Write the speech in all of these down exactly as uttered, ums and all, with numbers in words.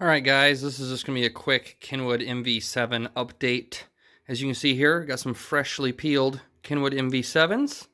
All right, guys, this is just going to be a quick Kenwood M V seven update. As you can see here, got some freshly peeled Kenwood M V sevens.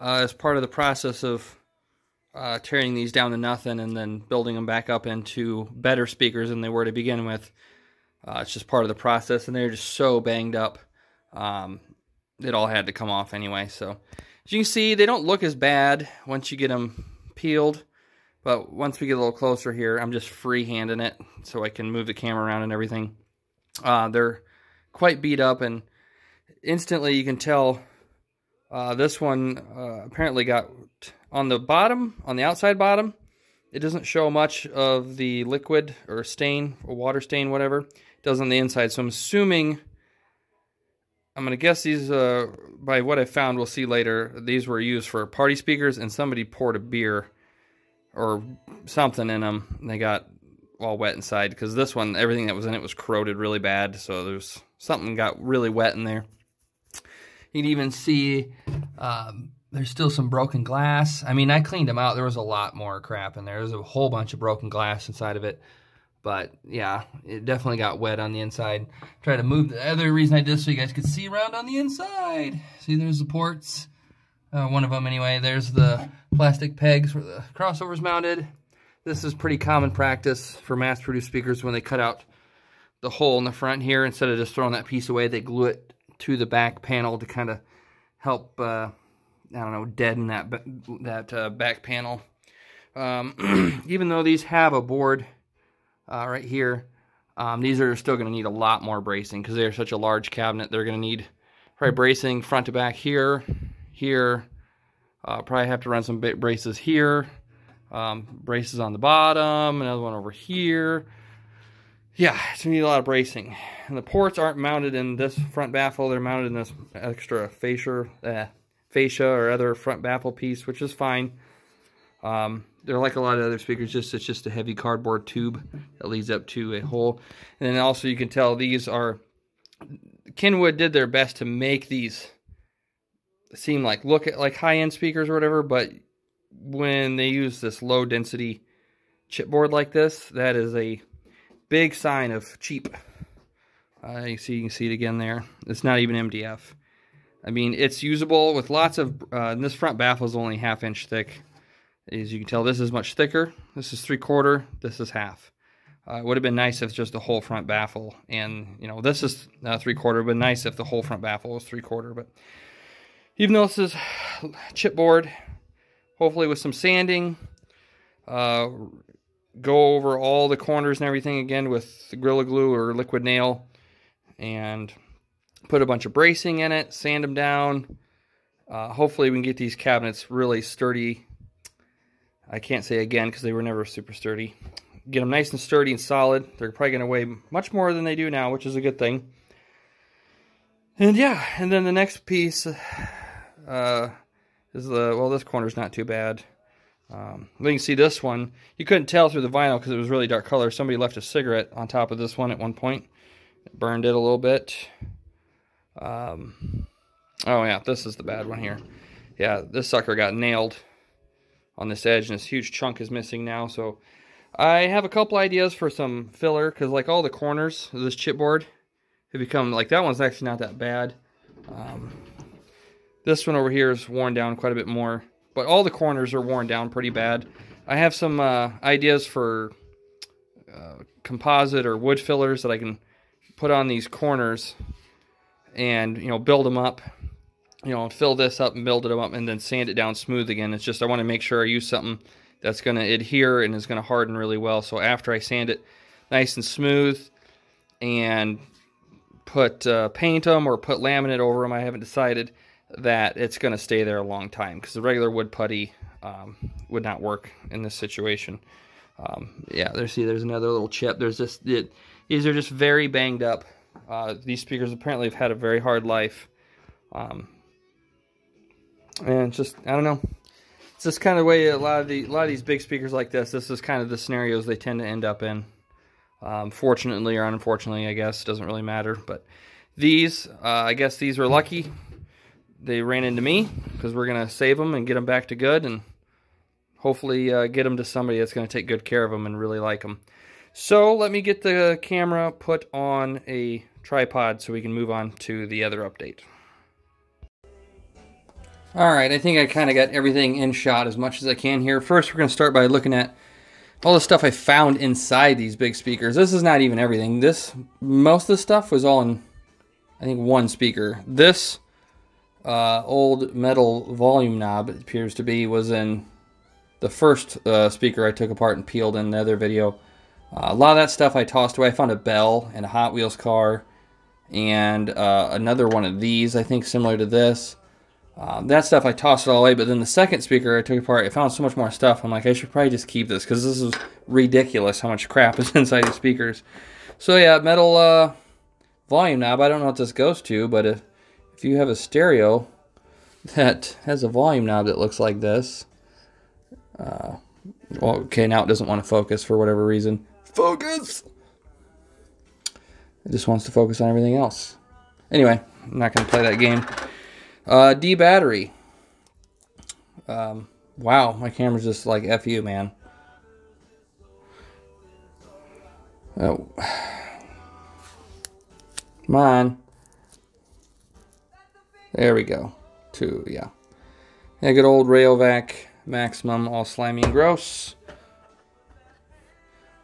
Uh, as part of the process of uh, tearing these down to nothing and then building them back up into better speakers than they were to begin with, uh, it's just part of the process, and they're just so banged up. Um, it all had to come off anyway. So as you can see, they don't look as bad once you get them peeled. But once we get a little closer here, I'm just free-handing it so I can move the camera around and everything. Uh, they're quite beat up, and instantly you can tell uh, this one uh, apparently got on the bottom, on the outside bottom. It doesn't show much of the liquid or stain or water stain, whatever. It does on the inside. So I'm assuming, I'm going to guess these, uh, by what I found, we'll see later, these were used for party speakers, and somebody poured a beer or something in them, and they got all wet inside, because this one, everything that was in it was corroded really bad, so there's something got really wet in there. You can even see um, there's still some broken glass. I mean, I cleaned them out. There was a lot more crap in there. There's a whole bunch of broken glass inside of it, but yeah, it definitely got wet on the inside. Try to move. The other reason I did this so you guys could see around on the inside. See, there's the ports. Uh, one of them anyway. There's the plastic pegs where the crossover's mounted. This is pretty common practice for mass-produced speakers. When they cut out the hole in the front here, instead of just throwing that piece away, they glue it to the back panel to kind of help, uh, I don't know, deaden that, that uh, back panel. Um, even though these have a board uh, right here, um, these are still going to need a lot more bracing because they're such a large cabinet. They're going to need probably bracing front to back here. Here, uh, probably have to run some braces here, um, braces on the bottom, another one over here. Yeah, it's gonna need a lot of bracing. And the ports aren't mounted in this front baffle; they're mounted in this extra fascia, uh, fascia or other front baffle piece, which is fine. Um, they're like a lot of other speakers; just it's just a heavy cardboard tube that leads up to a hole. And then also, you can tell these are Kenwood did their best to make these seem like look at like high-end speakers or whatever, but when they use this low density chipboard like this, that is a big sign of cheap. Uh, you see, you can see it again there. It's not even M D F. I mean, it's usable with lots of uh, and this front baffle is only half inch thick. As you can tell, this is much thicker. This is three quarter. This is half. Uh, it would have been nice if just the whole front baffle, and you know, this is uh, three quarter. But nice if the whole front baffle was three quarter, but. Even though this is chipboard, hopefully with some sanding, uh, go over all the corners and everything again with the Gorilla Glue or Liquid Nail, and put a bunch of bracing in it, sand them down. Uh, hopefully we can get these cabinets really sturdy. I can't say again because they were never super sturdy. Get them nice and sturdy and solid. They're probably going to weigh much more than they do now, which is a good thing. And yeah, and then the next piece... Uh, is the well, this corner's not too bad. Um, you can see this one. You couldn't tell through the vinyl because it was really dark color. Somebody left a cigarette on top of this one at one point. It burned it a little bit. Um, oh yeah, this is the bad one here. Yeah, this sucker got nailed on this edge, and this huge chunk is missing now. So I have a couple ideas for some filler because, like, all the corners of this chipboard have become like that one's actually not that bad. Um, This one over here is worn down quite a bit more, but all the corners are worn down pretty bad. I have some uh, ideas for uh, composite or wood fillers that I can put on these corners and, you know, build them up, you know, fill this up and build it up and then sand it down smooth again. It's just I want to make sure I use something that's going to adhere and is going to harden really well. So after I sand it nice and smooth and put uh, paint them or put laminate over them, I haven't decided, that it's going to stay there a long time, because the regular wood putty um, would not work in this situation. Um, yeah, there's see, there's another little chip. There's this. It, these are just very banged up. Uh, these speakers apparently have had a very hard life, um, and just I don't know. It's just kind of the way a lot of the a lot of these big speakers like this. This is kind of the scenarios they tend to end up in. Um, fortunately or unfortunately, I guess it doesn't really matter. But these, uh, I guess these were lucky. They ran into me, because we're going to save them and get them back to good, and hopefully uh, get them to somebody that's going to take good care of them and really like them. So let me get the camera put on a tripod so we can move on to the other update. All right, I think I kind of got everything in shot as much as I can here. First, we're going to start by looking at all the stuff I found inside these big speakers. This is not even everything. This, most of the stuff was all in, I think, one speaker. This uh, old metal volume knob, it appears to be, was in the first uh, speaker I took apart and peeled in the other video. Uh, a lot of that stuff I tossed away. I found a bell and a Hot Wheels car and uh, another one of these, I think, similar to this. Uh, that stuff I tossed it all away, but then the second speaker I took apart, I found so much more stuff. I'm like, I should probably just keep this because this is ridiculous how much crap is inside these speakers. So yeah, metal uh, volume knob. I don't know what this goes to, but if, if you have a stereo that has a volume knob that looks like this, uh, well, okay, now it doesn't want to focus for whatever reason. Focus! It just wants to focus on everything else. Anyway, I'm not going to play that game. Uh, D battery. Um, wow, my camera's just like F you, man. Oh. Come on. There we go. Two, yeah. Yeah, good old Rayovac Maximum, all slimy and gross.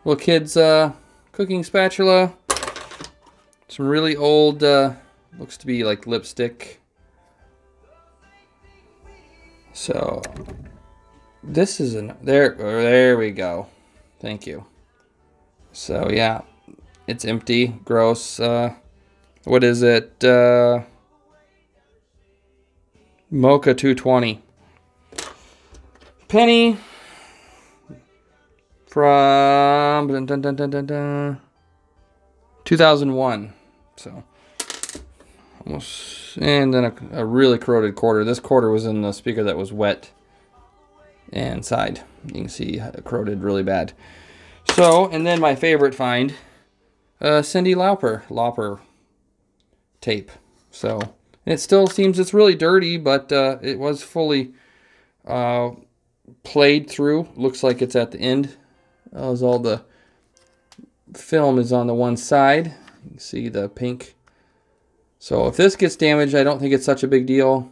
Little kid's uh, cooking spatula. Some really old, uh, looks to be like lipstick. So this is an there there we go. Thank you. So yeah, it's empty, gross. Uh what is it? Uh Mocha two twenty. Penny from dun, dun, dun, dun, dun, dun, two thousand one. So almost, and then a, a really corroded quarter. This quarter was in the speaker that was wet inside. You can see it corroded really bad. So, and then my favorite find, uh, Cindy Lauper, Lauper tape. So, and it still seems it's really dirty, but uh, it was fully uh, played through. Looks like it's at the end, as all the film is on the one side. You can see the pink. So if this gets damaged, I don't think it's such a big deal.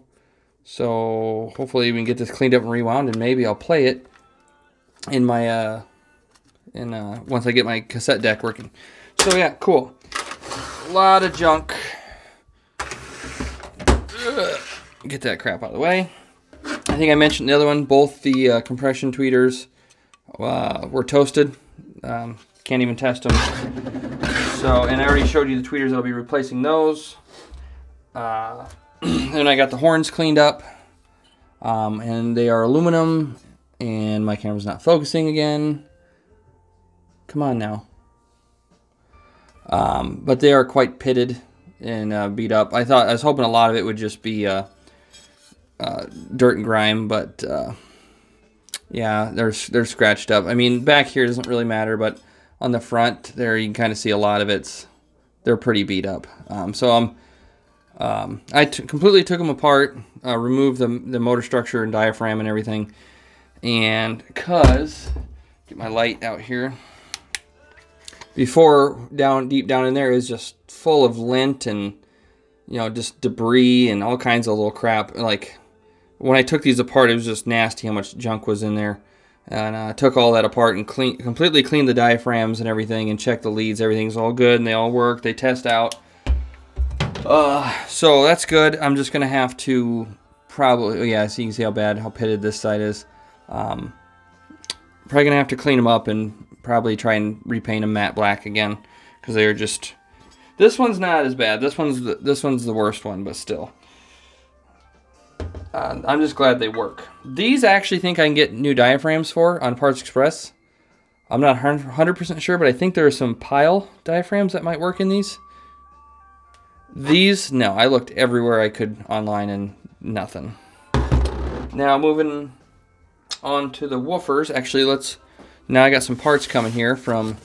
So hopefully we can get this cleaned up and rewound, and maybe I'll play it in my, uh, in uh, once I get my cassette deck working. So yeah, cool. A lot of junk. Ugh. Get that crap out of the way. I think I mentioned the other one. Both the uh, compression tweeters uh, were toasted. Um, can't even test them. So, and I already showed you the tweeters that'll be replacing those. Uh, and I got the horns cleaned up, um, and they are aluminum, and my camera's not focusing again. Come on now. Um, but they are quite pitted and uh, beat up. I thought, I was hoping a lot of it would just be uh, uh, dirt and grime, but uh, yeah, they're, they're scratched up. I mean, back here doesn't really matter, but on the front there you can kind of see a lot of it's, they're pretty beat up. Um, so I'm, Um, I t completely took them apart, uh, removed the, the motor structure and diaphragm and everything, and because, get my light out here, before down deep down in there is just full of lint and, you know, just debris and all kinds of little crap. Like, when I took these apart, it was just nasty how much junk was in there, and uh, I took all that apart and clean, completely cleaned the diaphragms and everything, and checked the leads. Everything's all good, and they all work, they test out. Uh, so that's good. I'm just gonna have to probably, yeah, so you can see how bad, how pitted this side is. Um, probably gonna have to clean them up and probably try and repaint them matte black again, because they are just, this one's not as bad. This one's the, this one's the worst one, but still. Uh, I'm just glad they work. These I actually think I can get new diaphragms for on Parts Express. I'm not one hundred percent sure, but I think there are some pile diaphragms that might work in these. These, no, I looked everywhere I could online and nothing. Now moving on to the woofers. Actually, let's, now I got some parts coming here from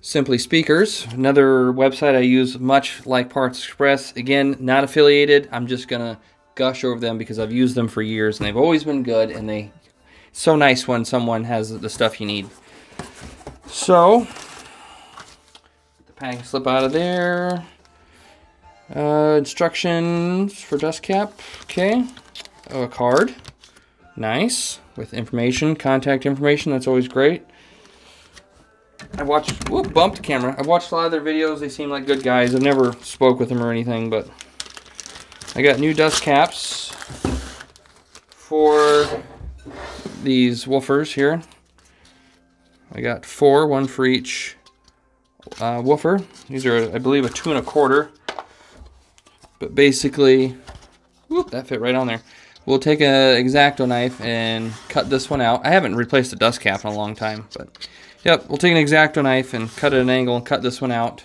Simply Speakers, another website I use much like Parts Express. Again, not affiliated. I'm just gonna gush over them because I've used them for years and they've always been good, and they, it's so nice when someone has the stuff you need. So Pang slip out of there. Uh, instructions for dust cap. Okay. Oh, a card. Nice. With information, contact information. That's always great. I've watched, whoop, bumped the camera. I've watched a lot of their videos. They seem like good guys. I've never spoke with them or anything, but I got new dust caps for these woofers here. I got four, one for each uh, woofer. These are, I believe, a two and a quarter. But basically, whoop, that fit right on there. We'll take an X-Acto knife and cut this one out. I haven't replaced a dust cap in a long time, but yep, we'll take an X-Acto knife and cut at an angle and cut this one out.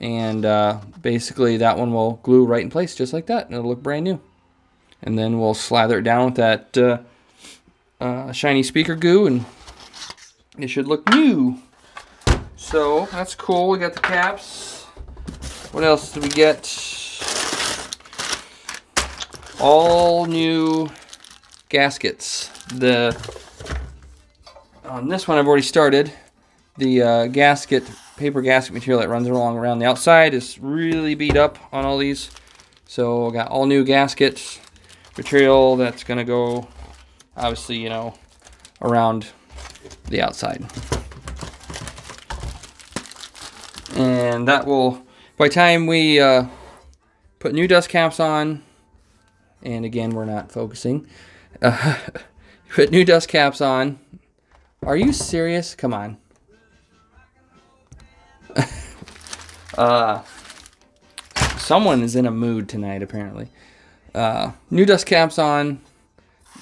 And uh, basically that one will glue right in place just like that, and it'll look brand new. And then we'll slather it down with that uh, uh, shiny speaker goo, and it should look new. So that's cool. We got the caps. What else did we get? All new gaskets. The on this one I've already started. The uh, gasket, paper gasket material that runs along around the outside is really beat up on all these. So I got all new gaskets material that's going to go, obviously, you know, around the outside. And that will, by the time we uh, put new dust caps on, and again, we're not focusing, uh, put new dust caps on. Are you serious? Come on. Uh, someone is in a mood tonight, apparently. Uh, new dust caps on,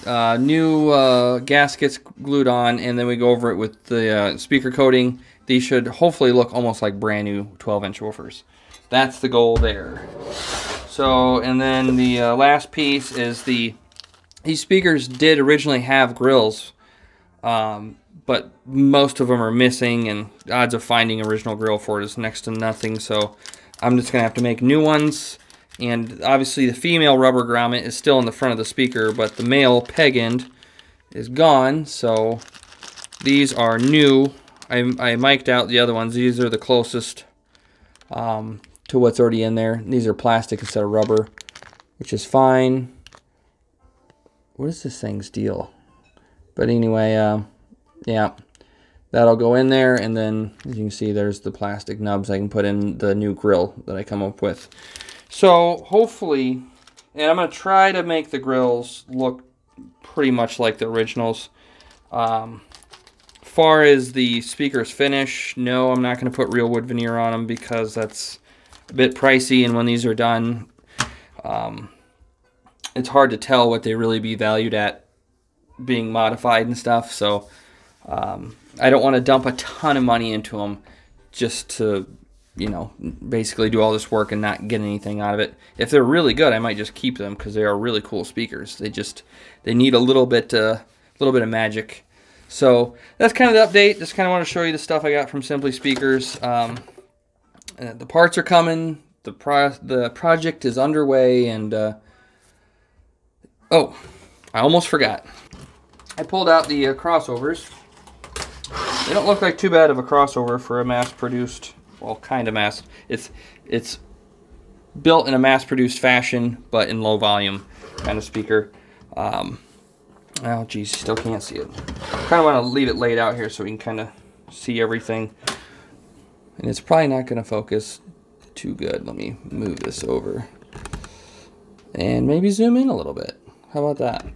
uh, new uh, gaskets glued on, and then we go over it with the uh, speaker coating. These should hopefully look almost like brand new twelve inch woofers. That's the goal there. So, and then the uh, last piece is the, these speakers did originally have grills, um, but most of them are missing, and odds of finding original grill for it is next to nothing. So I'm just gonna have to make new ones. And obviously the female rubber grommet is still in the front of the speaker, but the male peg end is gone. So these are new. I, I mic'd out the other ones. These are the closest um, to what's already in there. These are plastic instead of rubber, which is fine. What is this thing's deal? But anyway, uh, yeah, that'll go in there. And then as you can see, there's the plastic nubs I can put in the new grill that I come up with. So hopefully, and I'm going to try to make the grills look pretty much like the originals. Um, far as the speaker's finish, no, I'm not going to put real wood veneer on them because that's a bit pricey. And when these are done, um, it's hard to tell what they really be valued at being modified and stuff. So um, I don't want to dump a ton of money into them just to, you know, basically do all this work and not get anything out of it. If they're really good, I might just keep them because they are really cool speakers. They just, they need a little bit, a uh, little bit of magic. So that's kind of the update. Just kind of want to show you the stuff I got from Simply Speakers. Um, uh, the parts are coming. The pro the project is underway. And uh, oh, I almost forgot. I pulled out the uh, crossovers. They don't look like too bad of a crossover for a mass-produced. Well, kind of mass. It's it's built in a mass-produced fashion, but in low volume kind of speaker. Um, oh, geez, still can't see it. Kind of want to leave it laid out here so we can kind of see everything. And it's probably not going to focus too good. Let me move this over and maybe zoom in a little bit. How about that?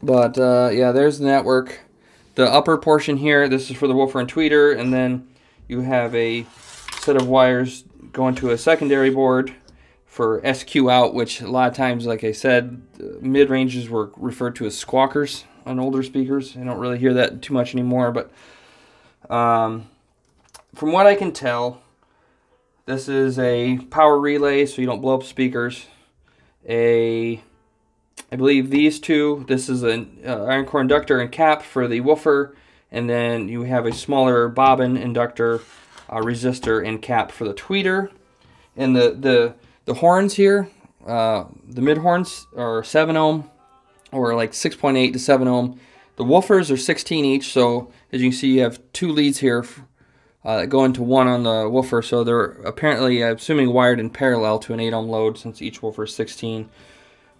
But uh, yeah, there's the network. The upper portion here. This is for the woofer and tweeter, and then you have a set of wires going to a secondary board for S Q out, which a lot of times, like I said, mid-ranges were referred to as squawkers on older speakers. I don't really hear that too much anymore, but um, from what I can tell, this is a power relay so you don't blow up speakers. A, I believe these two, this is an uh, iron core inductor and cap for the woofer, and then you have a smaller bobbin inductor, uh, resistor, and cap for the tweeter. And the the, the horns here, uh, the mid horns are seven ohm, or like six point eight to seven ohm. The woofers are sixteen each, so as you can see, you have two leads here uh, that go into one on the woofer, so they're apparently, I'm assuming, wired in parallel to an eight ohm load, since each woofer is sixteen.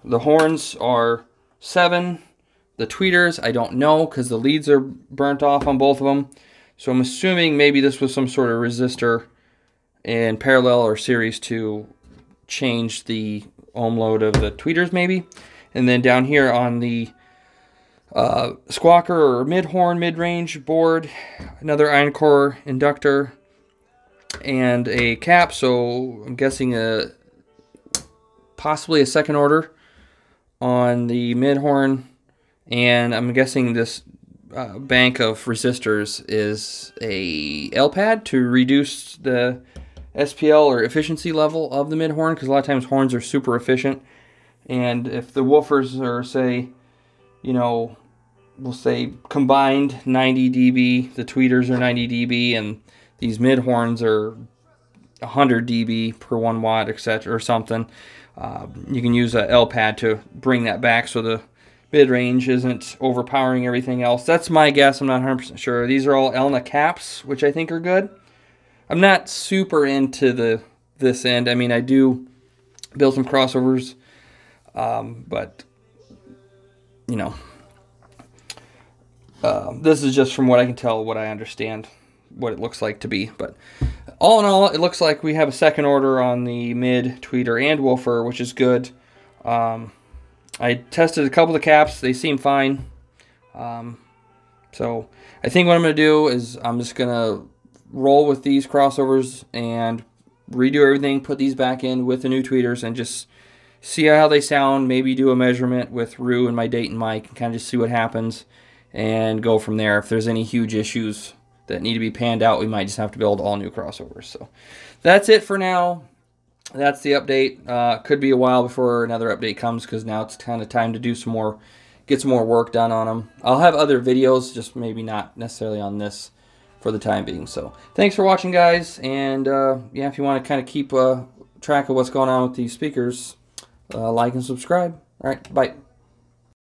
The horns are seven. The tweeters, I don't know, because the leads are burnt off on both of them. So I'm assuming maybe this was some sort of resistor in parallel or series to change the ohm load of the tweeters, maybe. And then down here on the uh, squawker or mid-horn, mid-range board, another iron core inductor and a cap. So I'm guessing a, possibly a second order on the mid-horn. And I'm guessing this uh, bank of resistors is a L pad to reduce the S P L or efficiency level of the mid horn, because a lot of times horns are super efficient. And if the woofers are, say, you know, we'll say combined ninety D B, the tweeters are ninety D B, and these mid horns are one hundred D B per one watt, et cetera, or something, uh, you can use a L pad to bring that back so the mid-range isn't overpowering everything else. That's my guess. I'm not one hundred percent sure. These are all Elna caps, which I think are good. I'm not super into the this end. I mean, I do build some crossovers, um, but, you know, uh, this is just from what I can tell, what I understand, what it looks like to be. But all in all, it looks like we have a second order on the mid, tweeter, and woofer, which is good. Um... I tested a couple of the caps. They seem fine. Um, so I think what I'm going to do is I'm just going to roll with these crossovers and redo everything, put these back in with the new tweeters, and just see how they sound, maybe do a measurement with Rue and my Dayton mic and kind of just see what happens and go from there. If there's any huge issues that need to be panned out, we might just have to build all new crossovers. So that's it for now. That's the update. Uh, could be a while before another update comes, because now it's kind of time to do some more, get some more work done on them. I'll have other videos, just maybe not necessarily on this for the time being. So thanks for watching, guys. And uh, yeah, if you want to kind of keep uh, track of what's going on with these speakers, uh, like and subscribe. All right, bye.